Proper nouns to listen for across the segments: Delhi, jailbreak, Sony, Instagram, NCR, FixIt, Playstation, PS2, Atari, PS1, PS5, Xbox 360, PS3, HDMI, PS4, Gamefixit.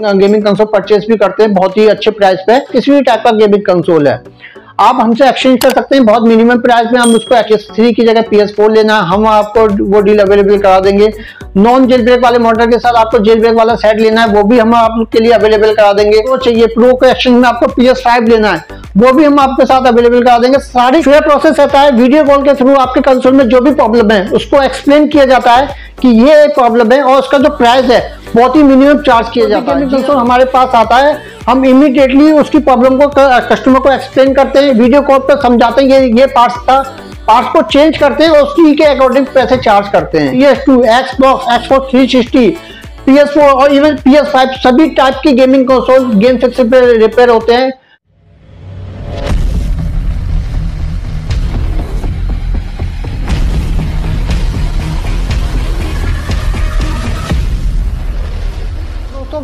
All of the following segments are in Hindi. गेमिंग कंसोल परचेज भी करते हैं बहुत ही अच्छे प्राइस पे। किसी भी टाइप का गेमिंग कंसोल है आप हमसे एक्सचेंज कर सकते हैं बहुत मिनिमम प्राइस में। हम उसको PS3 की जगह PS4 लेना, हम आपको वो डील अवेलेबल करा देंगे। नॉन जेल ब्रेक वाले मॉडल के साथ आपको जेल ब्रेक वाला सेट लेना है वो भी हम आपके लिए अवेलेबल करा देंगे। वो चाहिए प्रो के एक्सचेंज में आपको PS5 लेना है वो भी हम आपके साथ अवेलेबल करा देंगे। सारी फेयर प्रोसेस रहता है। वीडियो कॉल के थ्रू आपके कंसोल में जो भी प्रॉब्लम है उसको एक्सप्लेन किया जाता है कि ये प्रॉब्लम है और उसका जो प्राइस है बहुत ही मिनिमम चार्ज किया जाता है। कंसोल हमारे पास आता है, हम इमीडिएटली उसकी प्रॉब्लम को कस्टमर को एक्सप्लेन करते हैं, वीडियो कॉल पर समझाते हैं ये पार्ट्स था, पार्ट्स को चेंज करते हैं और उसी के अकॉर्डिंग पैसे चार्ज करते हैं। PS2, Xbox 360, PS4 और इवन PS5 सभी टाइप की गेमिंग कंसोल गेम फिक्सिट पे रिपेयर होते हैं।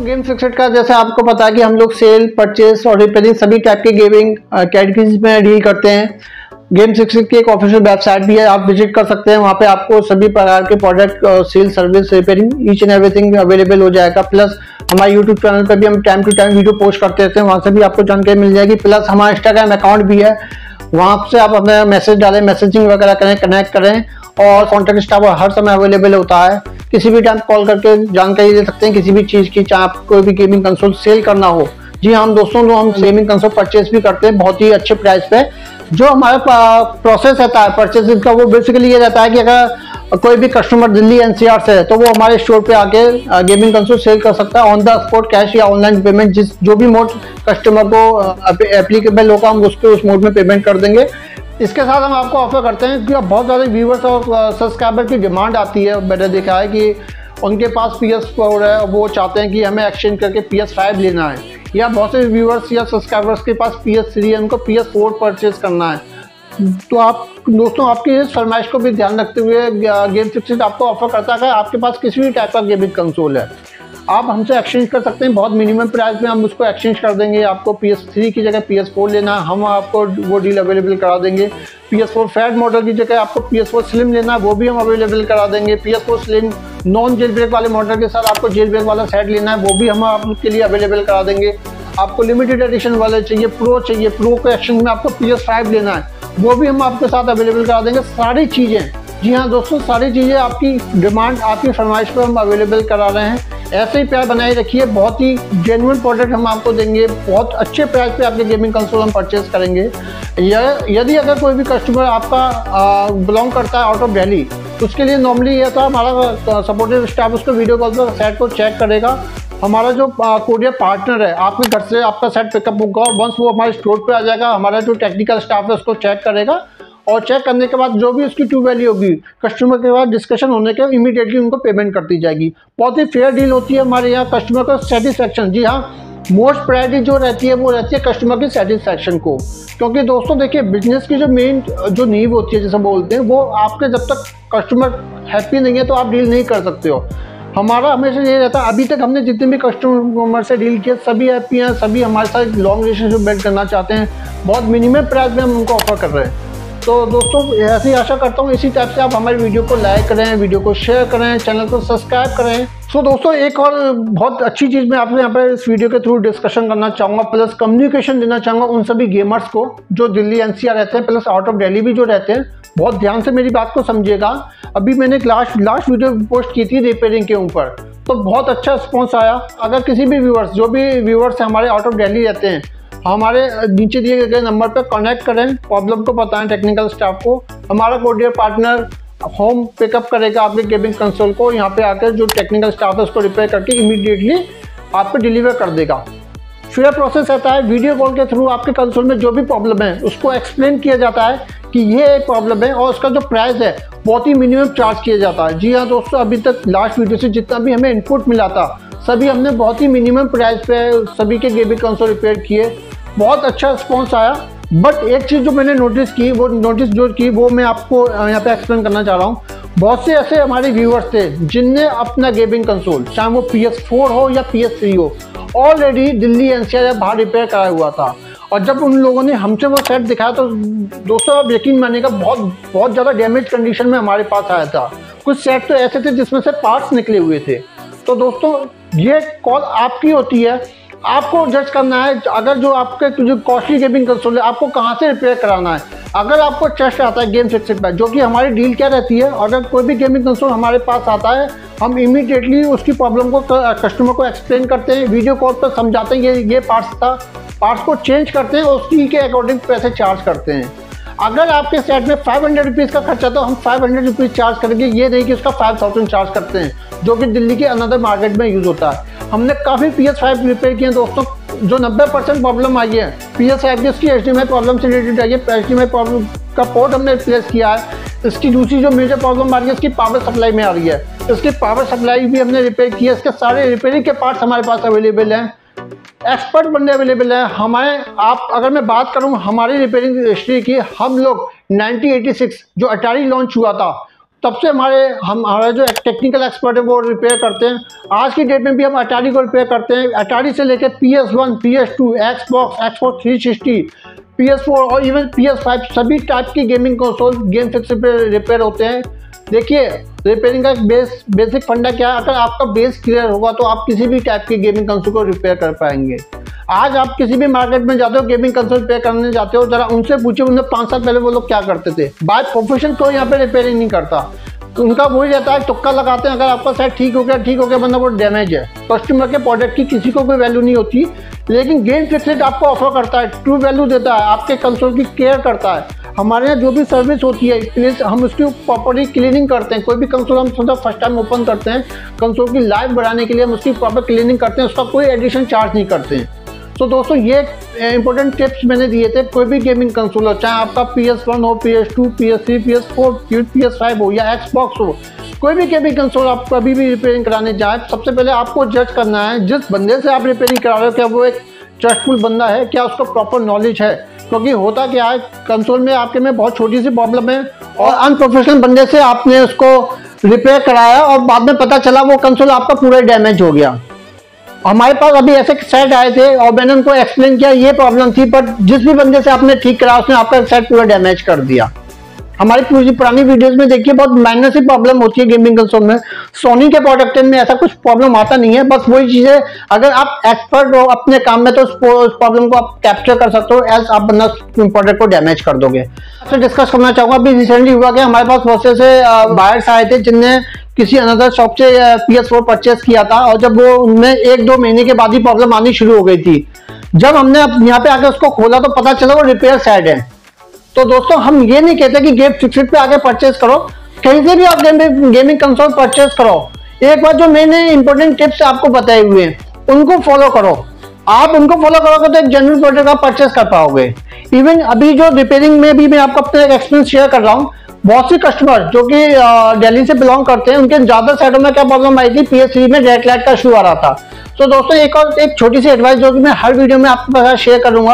गेम फिक्सिट का जैसे आपको पता है कि हम लोग सेल, परचेस और रिपेयरिंग सभी टाइप के गेमिंग कैटेगरीज में डील करते हैं। गेम फिक्सिट की एक ऑफिशियल वेबसाइट भी है, आप विजिट कर सकते हैं। वहाँ पे आपको सभी प्रकार के product, sale, service, repairing each and everything available हो जाएगा। प्लस हमारे यूट्यूब चैनल पर भी हम time to time video post करते रहते हैं, वहाँ से भी आपको जानकारी मिल जाएगी। प्लस हमारा इंस्टाग्राम अकाउंट भी है, वहाँ से आप अपना मैसेज डालें, मैसेजिंग वगैरह करें, कनेक्ट करें और कॉन्टैक्ट स्टाफ हर समय अवेलेबल होता है। किसी भी टाइम कॉल करके जानकारी ले सकते हैं किसी भी चीज़ की, चाहे आप कोई भी गेमिंग कंसोल सेल करना हो। जी हाँ दोस्तों, हम गेमिंग कंसोल परचेज भी करते हैं बहुत ही अच्छे प्राइस पे। जो हमारा प्रोसेस रहता है परचेज का वो बेसिकली ये रहता है कि अगर कोई भी कस्टमर दिल्ली NCR से है तो वो हमारे स्टोर पे आके गेमिंग कंसोल सेल कर सकता है ऑन द स्पॉट, कैश या ऑनलाइन पेमेंट, जिस जो भी मोड कस्टमर को एप्लीकेबल होगा हम उसको उस मोड में पेमेंट कर देंगे। इसके साथ हम आपको ऑफर करते हैं कि बहुत ज़्यादा व्यूवर्स और सब्सक्राइबर की डिमांड आती है। मैंने देखा है कि उनके पास PS4 है और वो चाहते हैं कि हमें एक्सचेंज करके PS5 लेना है, या बहुत से व्यूवर्स या सब्सक्राइबर्स के पास PS3 है उनको PS4 परचेज करना है। तो आप दोस्तों आपकी इस फरमाइश को भी ध्यान रखते हुए गेम फिक्सिट आपको ऑफर करता है कि आपके पास किसी भी टाइप का गेमिंग कंसोल है आप हमसे एक्सचेंज कर सकते हैं बहुत मिनिमम प्राइस में। हम उसको एक्सचेंज कर देंगे, आपको PS3 की जगह PS4 लेना हम आपको वो डील अवेलेबल करा देंगे। PS4 फैट मॉडल की जगह आपको PS4 स्लिम लेना वो भी हम अवेलेबल करा देंगे। PS4 slim non jailbreak वाले मॉडल के साथ आपको जेल ब्रेक वाला सेट लेना है वो भी हम आपके लिए अवेलेबल करा देंगे। आपको लिमिटेड एडिशन वाले चाहिए, प्रो के एक्सचेंज में आपको PS5 लेना है वो भी हम आपके साथ अवेलेबल करा देंगे। सारी चीज़ें, जी हाँ दोस्तों, सारी चीज़ें आपकी डिमांड, आपकी फरमाइश पर हम अवेलेबल करा रहे हैं। ऐसे ही प्यार बनाए रखिए, बहुत ही जेन्युइन प्रोडक्ट हम आपको देंगे, बहुत अच्छे प्राइस पे आपके गेमिंग कंसोल हम परचेज करेंगे। यदि अगर कोई भी कस्टमर आपका बिलोंग करता है आउट ऑफ दिल्ली, उसके लिए नॉर्मली यह था हमारा सपोर्टेड स्टाफ उसको वीडियो कॉल पर सेट को चेक करेगा। हमारा जो कोरियर पार्टनर है आपके घर से आपका सेट पिकअप होगा। वंस वो हमारे स्टोर पर आ जाएगा, हमारा जो टेक्निकल स्टाफ है उसको चेक करेगा और चेक करने के बाद जो भी उसकी ट्रू वैल्यू होगी कस्टमर के बाद डिस्कशन होने के इमीडिएटली उनको पेमेंट कर दी जाएगी। बहुत ही फेयर डील होती है हमारे यहाँ। कस्टमर का सेटिस्फेक्शन, जी हाँ, मोस्ट प्रायोरिटी जो रहती है वो रहती है कस्टमर की सेटिस्फेक्शन को, क्योंकि दोस्तों देखिए बिजनेस की जो मेन जो नींव होती है जैसे बोलते हैं वो आपके जब तक कस्टमर हैप्पी नहीं है तो आप डील नहीं कर सकते हो। हमारा हमेशा ये रहता है, अभी तक हमने जितने भी कस्टमर से डील किया सभी हैप्पी हैं, सभी हमारे साथ लॉन्ग रिलेशनशिप बिल्ड करना चाहते हैं, बहुत मिनिमम प्राइस में हम उनको ऑफर कर रहे हैं। तो दोस्तों ऐसी आशा करता हूँ इसी टाइप से आप हमारी वीडियो को लाइक करें, वीडियो को शेयर करें, चैनल को सब्सक्राइब करें। सो दोस्तों एक और बहुत अच्छी चीज़ मैं आपसे यहाँ पर इस वीडियो के थ्रू डिस्कशन करना चाहूँगा, प्लस कम्युनिकेशन देना चाहूँगा उन सभी गेमर्स को जो दिल्ली NCR रहते हैं प्लस आउट ऑफ दिल्ली भी जो रहते हैं। बहुत ध्यान से मेरी बात को समझिएगा। अभी मैंने लास्ट वीडियो पोस्ट की थी रिपेयरिंग के ऊपर, तो बहुत अच्छा रिस्पॉन्स आया। अगर किसी भी व्यूवर्स, जो भी व्यूवर्स हमारे आउट ऑफ दिल्ली रहते हैं, हमारे नीचे दिए गए नंबर पर कनेक्ट करें, प्रॉब्लम को बताएं टेक्निकल स्टाफ को। हमारा कोरियर पार्टनर होम पिकअप करेगा आपके गेमिंग कंसोल को, यहाँ पे आकर जो टेक्निकल स्टाफ है उसको रिपेयर करके इमीडिएटली आप पे डिलीवर कर देगा। फिर प्रोसेस रहता है वीडियो कॉल के थ्रू आपके कंसोल में जो भी प्रॉब्लम है उसको एक्सप्लेन किया जाता है कि ये प्रॉब्लम है और उसका जो प्राइस है बहुत ही मिनिमम चार्ज किया जाता है। जी हाँ दोस्तों, अभी तक लास्ट वीडियो से जितना भी हमें इनपुट मिला था सभी हमने बहुत ही मिनिमम प्राइस पे सभी के गेमिंग कंसोल रिपेयर किए, बहुत अच्छा रिस्पॉन्स आया। बट एक चीज़ जो मैंने नोटिस की वो मैं आपको यहाँ पे एक्सप्लेन करना चाह रहा हूँ। बहुत से ऐसे हमारे व्यूअर्स थे जिनने अपना गेमिंग कंसोल, चाहे वो PS4 हो या PS3 हो, ऑलरेडी दिल्ली NCR या बाहर रिपेयर कराया हुआ था, और जब उन लोगों ने हमसे वो सेट दिखाया तो दोस्तों आप यकीन मानिएगा बहुत ज़्यादा डैमेज कंडीशन में हमारे पास आया था। कुछ सेट तो ऐसे थे जिसमें से पार्ट्स निकले हुए थे। तो दोस्तों ये कॉल आपकी होती है, आपको जज करना है। अगर जो आपके जो कॉस्टली गेमिंग कंसोल है आपको कहाँ से रिपेयर कराना है। अगर आपको टेस्ट आता है गेम FixIt पर, जो कि हमारी डील क्या रहती है, अगर कोई भी गेमिंग कंसोल हमारे पास आता है हम इमीडिएटली उसकी प्रॉब्लम को कस्टमर को एक्सप्लेन करते हैं, वीडियो कॉल पर समझाते हैं ये पार्ट्स था, पार्ट्स को चेंज करते हैं और उसी के अकॉर्डिंग पैसे चार्ज करते हैं। अगर आपके सेट में 500 रुपीज़ का खर्चा तो हम 500 रुपीज़ चार्ज करेंगे, ये नहीं कि उसका 5000 चार्ज करते हैं, जो कि दिल्ली के अनदर मार्केट में यूज़ होता है। हमने काफ़ी PS5 रिपेयर किए हैं दोस्तों, जो 90% प्रॉब्लम आई है PS5 की उसकी HDMI प्रॉब्लम से रिलेटेड आई है। HDMI प्रॉब्लम का पोर्ट हमने रिप्लेस किया है। इसकी दूसरी जो मेजर प्रॉब्लम आ रही है इसकी पावर सप्लाई में आ रही है, इसकी पावर सप्लाई भी हमने रिपेयर की है। इसके सारे रिपेयरिंग के पार्ट्स हमारे पास अवेलेबल हैं, एक्सपर्ट बंदे अवेलेबल हैं हमारे। आप अगर मैं बात करूं हमारी रिपेयरिंग हिस्ट्री की, हम लोग 1986 जो अटारी लॉन्च हुआ था तब से हमारे जो टेक्निकल एक्सपर्ट है वो रिपेयर करते हैं। आज की डेट में भी हम अटारी को रिपेयर करते हैं। अटारी से लेकर PS1, PS2, Xbox, Xbox 360, PS4 और इवन PS5 सभी टाइप की गेमिंग कंसोल गेम FixIt पे रिपेयर होते हैं। देखिए रिपेयरिंग का बेसिक फंडा क्या है, अगर आपका बेस क्लियर होगा तो आप किसी भी टाइप के गेमिंग कंसोल को रिपेयर कर पाएंगे। आज आप किसी भी मार्केट में जाते हो गेमिंग कंसोल रिपेयर करने जाते हो, जरा उनसे पूछो उन्हें 5 साल पहले वो लोग क्या करते थे। बाय प्रोफेशन कोई यहाँ पे रिपेयरिंग नहीं करता, तो उनका वही रहता है तुक्का लगाते हैं। अगर आपका सेट ठीक हो गया बंदा वो डैमेज है। कस्टमर के प्रोडक्ट की किसी को कोई वैल्यू नहीं होती, लेकिन गेम FixIt आपको ऑफर करता है, ट्रू वैल्यू देता है, आपके कंसोल की केयर करता है। हमारे यहाँ जो भी सर्विस होती है प्लीज हम उसकी प्रॉपर्ली क्लीनिंग करते हैं। कोई भी कंसोल हम सोचा फर्स्ट टाइम ओपन करते हैं, कंसोल की लाइफ बढ़ाने के लिए हम उसकी प्रॉपर क्लीनिंग करते हैं, उसका कोई एडिशन चार्ज नहीं करते हैं। तो दोस्तों ये इंपॉर्टेंट टिप्स मैंने दिए थे। कोई भी गेमिंग कंसोल हो, चाहे आपका PS1 हो, PS2, PS3, PS4, PS5 हो या Xbox हो, कोई भी गेमिंग कंसोल आप कभी भी रिपेयरिंग कराने जाएं सबसे पहले आपको जज करना है जिस बंदे से आप रिपेयरिंग करा रहे हो क्या वो एक ट्रस्टफुल बंदा है, क्या उसको प्रॉपर नॉलेज है। क्योंकि होता क्या है कंसोल में आपके में बहुत छोटी सी प्रॉब्लम है और अनप्रोफेशनल बंदे से आपने उसको रिपेयर कराया और बाद में पता चला वो कंसोल आपका पूरा डैमेज हो गया। हमारे पास अभी ऐसे सेट आए थे और मैंने उनको एक्सप्लेन किया ये प्रॉब्लम थी, बट जिस भी बंदे से आपने ठीक करा उसने आपका सेट पूरा डैमेज कर दिया। हमारी पूरी पुरानी वीडियोस में देखिए बहुत माइनर सी प्रॉब्लम होती है गेमिंग कंसोल में। सोनी के प्रोडक्ट में ऐसा कुछ प्रॉब्लम आता नहीं है, बस वही चीज़ें अगर आप एक्सपर्ट हो अपने काम में तो उस प्रॉब्लम को आप कैप्चर कर सकते हो, एज आप बंदा प्रोडक्ट को डैमेज कर दोगे। आपसे डिस्कस करना चाहूँगा अभी रिसेंटली हुआ कि हमारे पास बहुत से बायर्स आए थे जिनने किसी अनदर शॉप से PS4 परचेस किया था और जब वो उनमें 1-2 महीने के बाद ही प्रॉब्लम आनी शुरू हो गई थी। जब हमने यहाँ पे आकर उसको खोला तो पता चला वो रिपेयर साइड है। तो दोस्तों हम ये नहीं कहते कि गेम FixIt पे आके परचेस करो, कहीं से भी आप गेमिंग कंसोल परचेस करो, एक बार जो मैंने इंपॉर्टेंट टिप्स आपको बताए हुए हैं उनको फॉलो करो। आप उनको फॉलो करोगे तो एक जनरल प्रोडक्ट आप परचेस कर पाओगे। इवन अभी जो रिपेयरिंग में भी मैं आपको अपना एक एक्सपीरियंस शेयर कर रहा हूँ। बहुत से कस्टमर जो कि दिल्ली से बिलोंग करते हैं उनके ज़्यादा सेटों में क्या प्रॉब्लम आई थी, PS3 में रेड लाइट का इशू आ रहा था। तो दोस्तों एक छोटी सी एडवाइस जो कि मैं हर वीडियो में आपके साथ शेयर करूंगा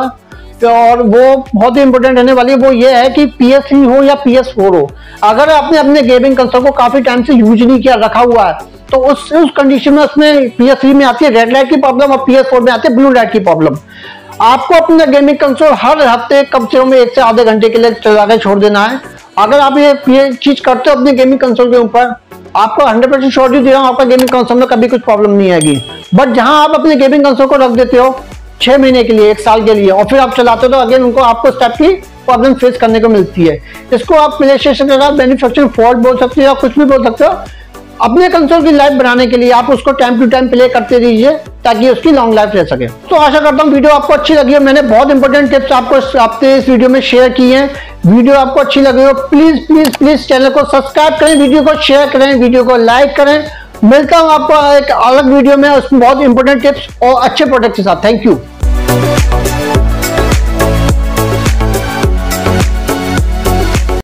और वो बहुत ही इंपॉर्टेंट रहने वाली है, वो ये है कि PS3 हो या PS4 हो, अगर आपने अपने गेमिंग कंसोल को काफ़ी टाइम से यूज नहीं किया रखा हुआ है तो उस कंडीशन में उसमें PS3 में आती है रेड लाइट की प्रॉब्लम और PS4 में आती है ब्लू लाइट की प्रॉब्लम। आपको अपना गेमिंग कंसोल हर हफ्ते कम से कम 1 से आधे घंटे के लिए चला के छोड़ देना है। अगर आप ये चीज़ करते हो अपने गेमिंग कंसोल के ऊपर, आपको 100% श्योरिटी दे रहा हूँ आपका गेमिंग कंसोल में कभी कुछ प्रॉब्लम नहीं आएगी। बट जहाँ आप अपने गेमिंग कंसोल को रख देते हो 6 महीने के लिए, 1 साल के लिए और फिर आप चलाते हो तो अगेन उनको आपको स्टेप की प्रॉब्लम फेस करने को मिलती है। इसको आप प्ले स्टेशन के साथ मैन्युफैक्चरिंग फॉल्ट बोल सकते हो या कुछ भी बोल सकते हो। अपने कंसोल की लाइफ बनाने के लिए आप उसको टाइम टू टाइम प्ले करते रहिए ताकि उसकी लॉन्ग लाइफ रह सके। तो आशा करता हूँ वीडियो आपको अच्छी लगी हो। मैंने बहुत इंपॉर्टेंट टिप्स आपको आपने इस वीडियो में शेयर किए हैं। वीडियो आपको अच्छी लगी हो प्लीज प्लीज प्लीज चैनल को सब्सक्राइब करें, वीडियो को शेयर करें, वीडियो को लाइक करें। मिलता हूँ आपको एक अलग वीडियो में, उसमें बहुत इंपॉर्टेंट टिप्स और अच्छे प्रोडक्ट के साथ। Thank you.